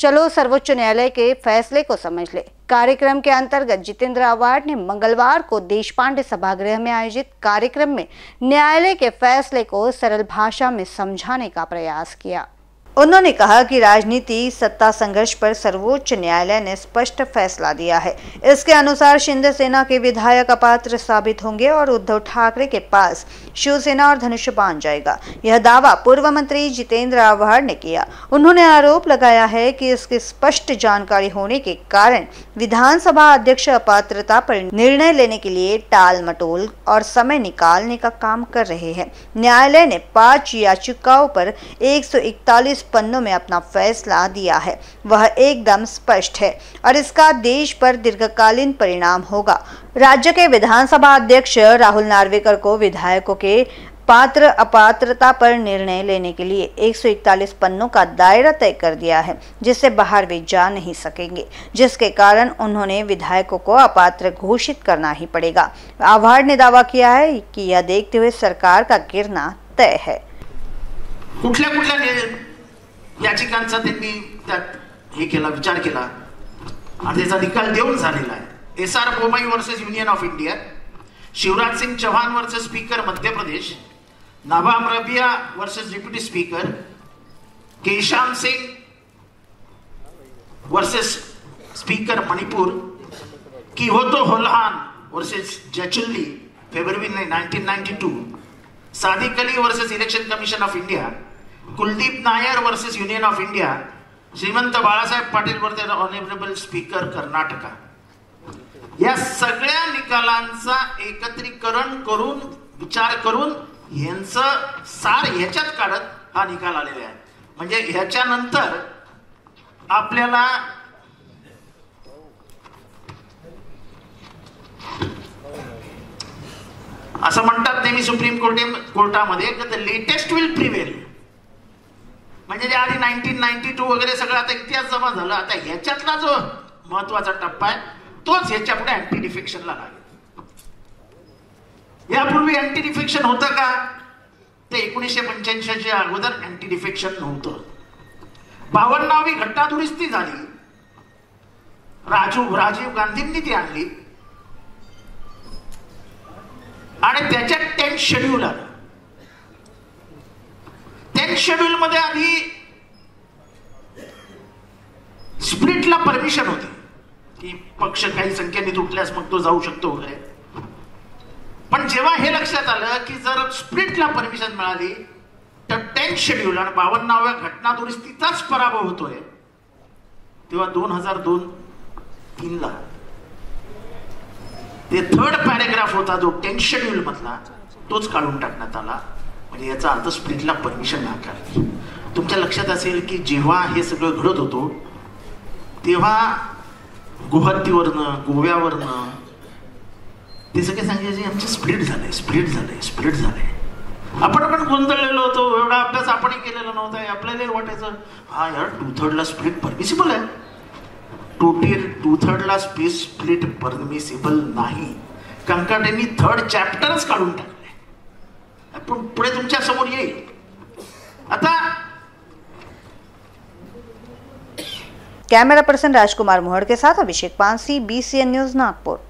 चलो सर्वोच्च न्यायालय के फैसले को समझ ले कार्यक्रम के अंतर्गत जितेंद्र आव्हाड ने मंगलवार को देशपांडे सभागृह में आयोजित कार्यक्रम में न्यायालय के फैसले को सरल भाषा में समझाने का प्रयास किया। उन्होंने कहा कि राजनीति सत्ता संघर्ष पर सर्वोच्च न्यायालय ने स्पष्ट फैसला दिया है। इसके अनुसार शिंदे सेना के विधायक अपात्र साबित होंगे और उद्धव ठाकरे के पास शिवसेना और धनुष बाण जाएगा। यह दावा पूर्व मंत्री जितेंद्र आव्हाड ने किया। उन्होंने आरोप लगाया है कि इसकी स्पष्ट जानकारी होने के कारण विधानसभा अध्यक्ष अपात्रता पर निर्णय लेने के लिए टाल मटोल और समय निकालने का काम कर रहे हैं। न्यायालय ने 5 याचिकाओं पर 141 पन्नों में अपना फैसला दिया है। वह एकदम स्पष्ट है और इसका देश पर दीर्घकालीन परिणाम होगा। राज्य के विधानसभा अध्यक्ष राहुल नारवेकर को विधायकों के पात्र अपात्रता पर निर्णय लेने के लिए 141 पन्नों का दायरा तय कर दिया है, जिससे बाहर वे जा नहीं सकेंगे, जिसके कारण उन्होंने विधायकों को अपात्र घोषित करना ही पड़ेगा। आव्हाड ने दावा किया है कि यह देखते हुए सरकार का गिरना तय है। याचिकांचा त्यांनी त्यात हे केला, विचार केला आणि त्याचा निकाल देऊन झालेला आहे। SR Bommai versus union of India, Shivraj Singh Chauhan versus speaker Madhya Pradesh, नाभा अमरबिया versus deputy speaker, Keisham Singh versus speaker Manipur, Kihoto Hollohan versus Zachillhu February 1992, Sadiq Ali versus election commission of India, Kuldip Nayar versus union of India, Shrimant Balasaheb Patil versus honourable speaker Karnataka, या सगळ्या निकालांचा एकत्रीकरण करून विचार करून यांचं सार ह्याच्यात काढत हा निकाल आलेला आहे। म्हणजे ह्याच्यानंतर आपल्याला असं म्हणतात नेहमी सुप्रीम कोर्टामध्ये की द लेटेस्ट विल प्रिवेल। म्हणजे जे आधी 1992 वगैरे सगळं आता इतिहास जमा झाला, आता ह्याच्यातला जो महत्वाचा टप्पा आहे तोच ह्याच्या पुढे अँटी डिफेक्शनला लागेल। यापूर्वी अँटी डिफेक्शन होतं का? ते 1985 अगोदर अँटी डिफेक्शन नव्हतं। 52वी घटना दुरुस्ती झाली, राजीव गांधींनी ती आणली आणि त्याच्यात 10th शेड्यूल आलं। 10th शेड्यूल मध्ये आधी स्प्लिटला परमिशन होती की पक्ष काही संख्येने तुटल्यास मग तो जाऊ शकतो वगैरे, पण जेव्हा हे लक्षात आलं की जर स्प्लिटला परमिशन मिळाली तर 10th शेड्यूल आणि 52व्या घटना दुरुस्तीचाच पराभव होतोय, तेव्हा 2002-03 ला ते 3rd पॅरेग्राफ होता जो 10th शेड्यूल मधला तोच काढून टाकण्यात आला। म्हणजे याचा अर्थ स्प्लिटला परमिशन नाकारली। तुमच्या लक्षात असेल की जेव्हा हे सगळं घडत होतो तेव्हा गुवाहाटीवरनं गोव्यावरनं ते सगळे सांगायचे आमचं स्प्लिट झालंय। आपण पण गोंधळलेलो होतो, एवढा अभ्यास आपण केलेला नव्हता, आपल्याला वाटायचं हा यार 2/3 ला स्प्लिट परमिसिबल आहे। 2/3 ला स्प्लिट परमिसिबल नाही, कंकाटेंनी 3rd चॅप्टरच काढून टाकलं। पण पुढे तुमच्या समोर येईल। आता कैमरा पर्सन राजकुमार मोहड़ के साथ अभिषेक पांसी, BCN न्यूज नागपुर।